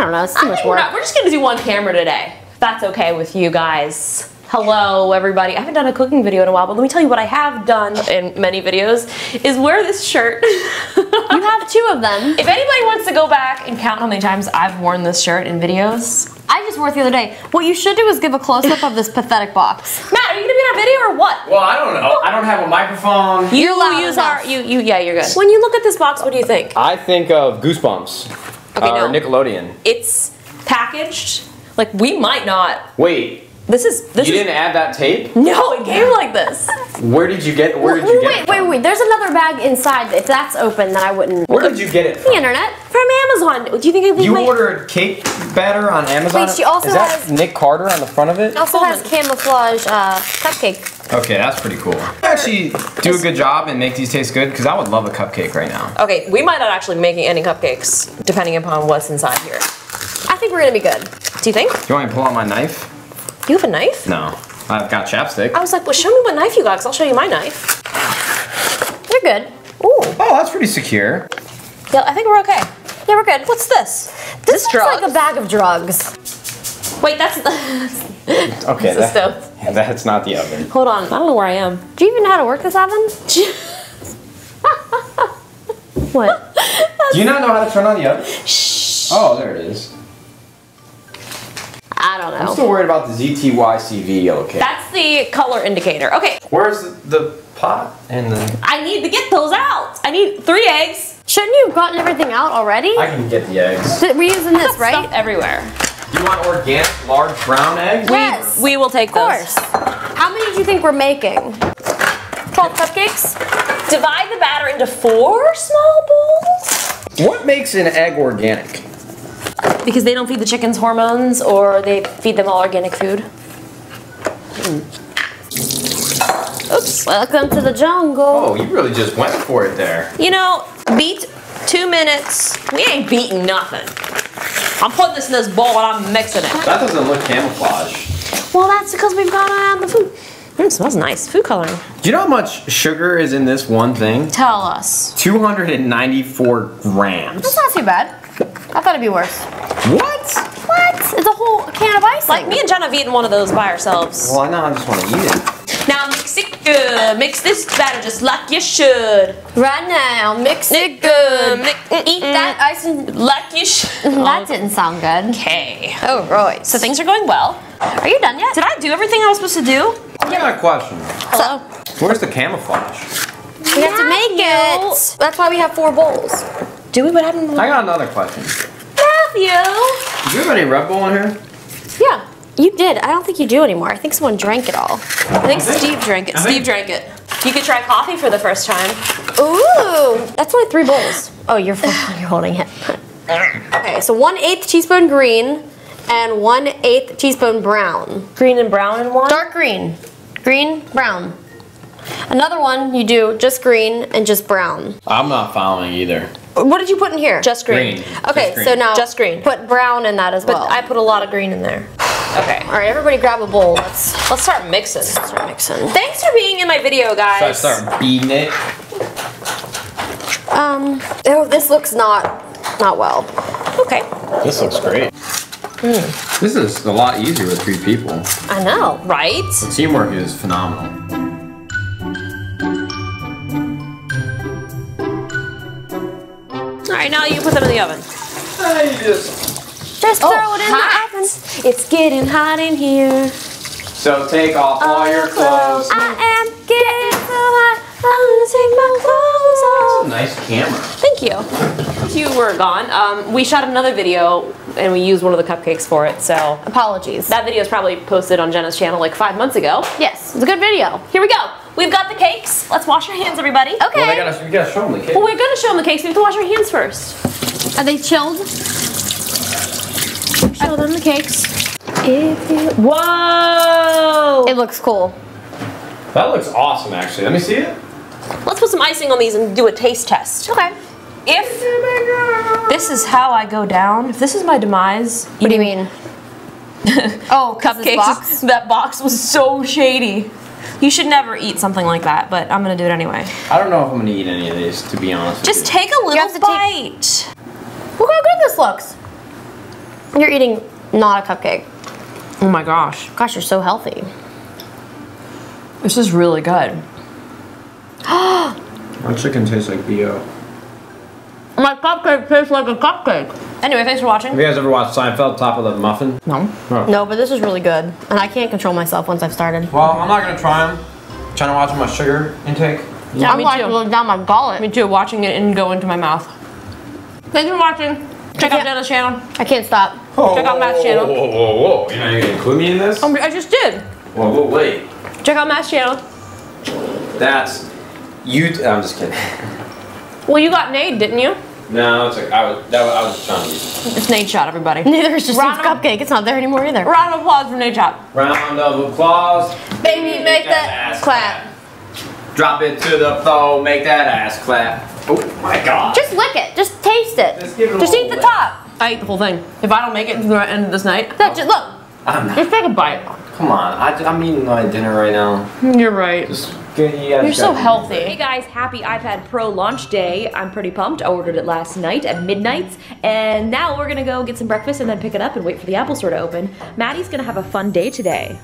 I don't know, it's too much work. We're just gonna do one camera today. That's okay with you guys. Hello everybody. I haven't done a cooking video in a while, but let me tell you what I have done in many videos is wear this shirt. You have two of them. If anybody wants to go back and count how many times I've worn this shirt in videos. I just wore it the other day. What you should do is give a close-up of this pathetic box. Matt, are you gonna be on video or what? Well, I don't know. I don't have a microphone. You use our, yeah, you're good. When you look at this box, what do you think? I think of Goosebumps. Okay, no. Nickelodeon. It's packaged. Like, we might not. Wait. You didn't add that tape? No, it came like this. Where did you get it from? Wait, there's another bag inside. If that's open, then I wouldn't. Where did you get it from? The internet. From Amazon. Do you think I leave my... You ordered cake batter on Amazon? Wait, she also has... Nick Carter on the front of it? Also has camouflage cupcake. Okay, that's pretty cool. You actually do a good job and make these taste good, because I would love a cupcake right now. Okay, we might not actually make any cupcakes, depending upon what's inside here. I think we're gonna be good. Do you think? Do you want me to pull out my knife? You have a knife? No, I've got chapstick. I was like, well, show me what knife you got, because I'll show you my knife. You're good. Ooh. Oh, that's pretty secure. Yeah, I think we're okay. Yeah, we're good. What's this? This looks like a bag of drugs. Wait, that's the... Okay, that's not the oven. Hold on, I don't know where I am. Do you even know how to work this oven? What? Do you not know how to turn on the oven? Shh. Oh, there it is. I don't know. I'm still worried about the ZTYCV yellow cake. That's the color indicator. Okay. Where's the pot and the... I need to get those out. I need 3 eggs. Shouldn't you have gotten everything out already? I can get the eggs. We're using this, right? Stuff everywhere. You want organic, large brown eggs? Yes. We will take those. Of course. How many do you think we're making? 12 cupcakes. Divide the batter into 4 small bowls. What makes an egg organic? Because they don't feed the chickens hormones, or they feed them all organic food. Oops. Welcome to the jungle. Oh, you really just went for it there. You know, beat 2 minutes. We ain't beating nothing. I'm putting this in this bowl and I'm mixing it. That doesn't look camouflage. Well, that's because we've got to have the food. It smells nice. Food coloring. Do you know how much sugar is in this one thing? Tell us. 294 grams. That's not too bad. I thought it'd be worse. What? What? It's a whole can of ice. Like, me and Jenna have eaten one of those by ourselves. Well, I know, I just want to eat it. Now mix it good. Mix this batter just like you should. Right now, mix it good. Eat that ice and like you should. That didn't sound good. Okay. Oh, right. So things are going well. Are you done yet? Did I do everything I was supposed to do? I got a question. Hello? Where's the camouflage? We have to make it. That's why we have 4 bowls. Do we? What happened? I got another question. Matthew! Do you have any Red Bull in here? Yeah, you did. I don't think you do anymore. I think someone drank it all. I think Steve drank it. Steve drank it. You could try coffee for the first time. Ooh! That's only 3 bowls. Oh, you're holding it. Okay, so 1/8 teaspoon green and 1/8 teaspoon brown. Green and brown in one? Dark green. Green, brown. Another one you do just green and just brown. I'm not following either. What did you put in here? Just green. Okay, just green. So now just green. Put brown in that as well. But I put a lot of green in there. Okay. All right, everybody grab a bowl. Let's start mixing. Let's start mixing. Thanks for being in my video, guys. So I start beating it. Oh, this looks not well. Okay. This looks great. Mm. This is a lot easier with 3 people. I know, right? The teamwork is phenomenal. All right, now you put them in the oven. Just throw it in the oven. It's getting hot in here. So take off all your clothes. I am getting so hot. I'm gonna take my clothes off. That's a nice camera. Thank you. You were gone. We shot another video and we used one of the cupcakes for it, so apologies. That video is probably posted on Jenna's channel like 5 months ago. Yes, it's a good video. Here we go. We've got the cakes. Let's wash our hands, everybody. Okay. Well, we gotta show them the cakes. Well, we're gonna show them the cakes. We have to wash our hands first. Are they chilled? Show them the cakes. Whoa! It looks cool. That looks awesome, actually. Let me see it. Let's put some icing on these and do a taste test. Okay. If this is how I go down, if this is my demise. What do you mean? Oh, cupcakes. Box? That box was so shady. You should never eat something like that, but I'm gonna do it anyway. I don't know if I'm gonna eat any of these, to be honest. Just take a little bite. Look how good this looks. You're eating not a cupcake. Oh my gosh. Gosh, you're so healthy. This is really good. My chicken tastes like B.O. My cupcake tastes like a cupcake. Anyway, thanks for watching. Have you guys ever watched Seinfeld, Top of the Muffin? No. Oh. No, but this is really good. And I can't control myself once I've started. Well, I'm not going to try them. I'm trying to watch my sugar intake. Yeah, I'm like look down my gullet. Me too, watching it and go into my mouth. Thanks for watching. Check out Jenna's channel. I can't stop. Oh, check out Matt's channel. Whoa, whoa, whoa, whoa. You're not gonna include me in this? I just did. Whoa, whoa, wait. Check out Matt's channel. That's you. I'm just kidding. Well, you got Nade, didn't you? No, it's like I was just trying to use it. It's NadeShot, everybody. Neither is just cupcake. It's not there anymore either. Round of applause for NadeShot. Round of applause. Baby, make that ass clap. Drop it to the floor, make that ass clap. Oh my god. Just lick it. Just taste it. Just give it a just eat the top. I ate the whole thing. If I don't make it to the end of this night. That's it. Look. Just take a bite. Come on. I'm eating my dinner right now. You're right. Just, you're so healthy. Hey guys, happy iPad Pro launch day. I'm pretty pumped. I ordered it last night at midnight. And now we're going to go get some breakfast and then pick it up and wait for the Apple Store to open. Maddie's going to have a fun day today.